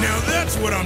Now that's what I'm